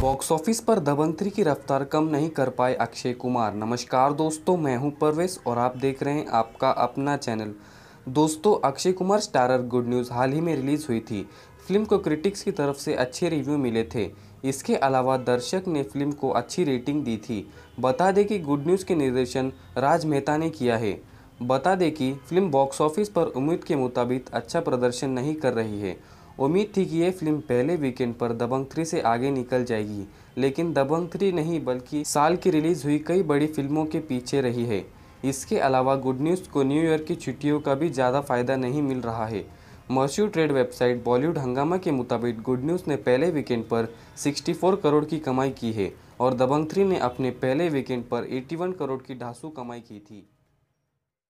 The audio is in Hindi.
बॉक्स ऑफिस पर दबंग 3 की रफ्तार कम नहीं कर पाए अक्षय कुमार। नमस्कार दोस्तों, मैं हूं परवेश और आप देख रहे हैं आपका अपना चैनल। दोस्तों, Akshay Kumar starrer good news हाल ही में रिलीज़ हुई थी। फिल्म को क्रिटिक्स की तरफ से अच्छे रिव्यू मिले थे। इसके अलावा दर्शक ने फिल्म को अच्छी रेटिंग दी थी। बता दें कि गुड न्यूज़ के निर्देशन राज मेहता ने किया है। बता दें कि फिल्म बॉक्स ऑफिस पर उम्मीद के मुताबिक अच्छा प्रदर्शन नहीं कर रही है। उम्मीद थी कि ये फिल्म पहले वीकेंड पर दबंग 3 से आगे निकल जाएगी, लेकिन दबंग 3 नहीं बल्कि साल की रिलीज़ हुई कई बड़ी फिल्मों के पीछे रही है। इसके अलावा गुड न्यूज़ को न्यू ईयर की छुट्टियों का भी ज़्यादा फायदा नहीं मिल रहा है। मशहूर ट्रेड वेबसाइट बॉलीवुड हंगामा के मुताबिक गुड न्यूज़ ने पहले वीकेंड पर 64 करोड़ की कमाई की है और दबंग 3 ने अपने पहले वीकेंड पर 81 करोड़ की ढांसू कमाई की थी।